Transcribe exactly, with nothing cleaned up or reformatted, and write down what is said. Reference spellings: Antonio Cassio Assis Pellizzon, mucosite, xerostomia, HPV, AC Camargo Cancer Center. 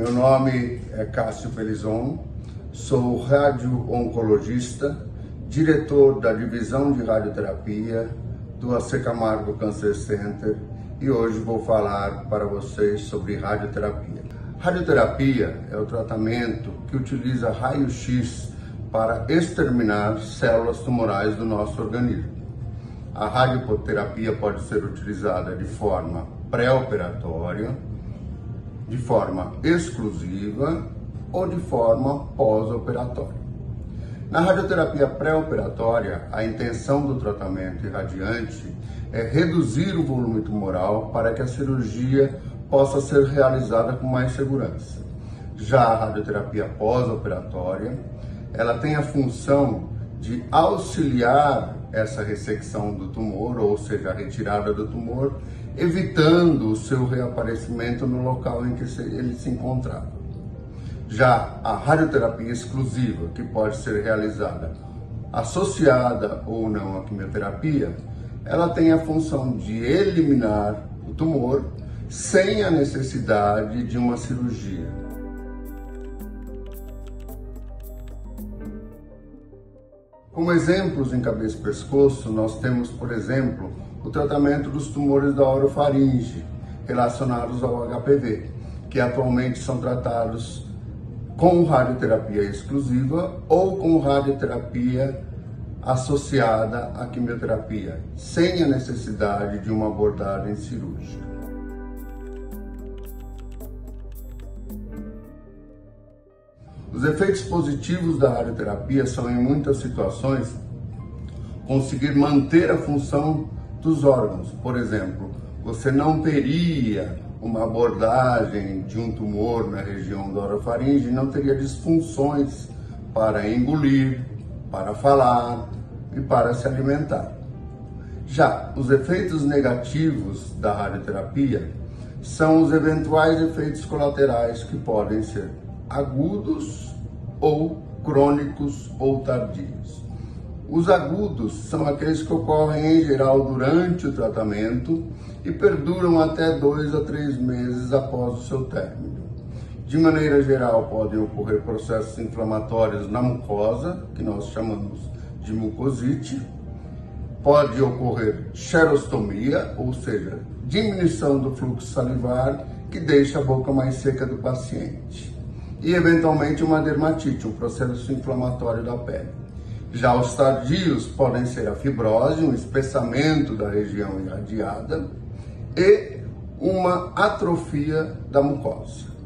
Meu nome é Cassio Pellizzon, sou rádio-oncologista, diretor da divisão de radioterapia do A C Camargo Cancer Center e hoje vou falar para vocês sobre radioterapia. Radioterapia é o tratamento que utiliza raio-x para exterminar células tumorais do nosso organismo. A radioterapia pode ser utilizada de forma pré-operatória, de forma exclusiva ou de forma pós-operatória. Na radioterapia pré-operatória, a intenção do tratamento irradiante é reduzir o volume tumoral para que a cirurgia possa ser realizada com mais segurança. Já a radioterapia pós-operatória, ela tem a função de auxiliar essa ressecção do tumor, ou seja, a retirada do tumor, evitando o seu reaparecimento no local em que ele se encontrava. Já a radioterapia exclusiva, que pode ser realizada associada ou não à quimioterapia, ela tem a função de eliminar o tumor sem a necessidade de uma cirurgia. Como exemplos em cabeça e pescoço, nós temos, por exemplo, o tratamento dos tumores da orofaringe relacionados ao H P V, que atualmente são tratados com radioterapia exclusiva ou com radioterapia associada à quimioterapia, sem a necessidade de uma abordagem cirúrgica. Os efeitos positivos da radioterapia são, em muitas situações, conseguir manter a função dos órgãos. Por exemplo, você não teria uma abordagem de um tumor na região da orofaringe, não teria disfunções para engolir, para falar e para se alimentar. Já os efeitos negativos da radioterapia são os eventuais efeitos colaterais que podem ser agudos ou crônicos ou tardios. Os agudos são aqueles que ocorrem em geral durante o tratamento e perduram até dois a três meses após o seu término. De maneira geral, podem ocorrer processos inflamatórios na mucosa, que nós chamamos de mucosite. Pode ocorrer xerostomia, ou seja, diminuição do fluxo salivar, que deixa a boca mais seca do paciente. E, eventualmente, uma dermatite, um processo inflamatório da pele. Já os tardios podem ser a fibrose, um espessamento da região irradiada e uma atrofia da mucosa.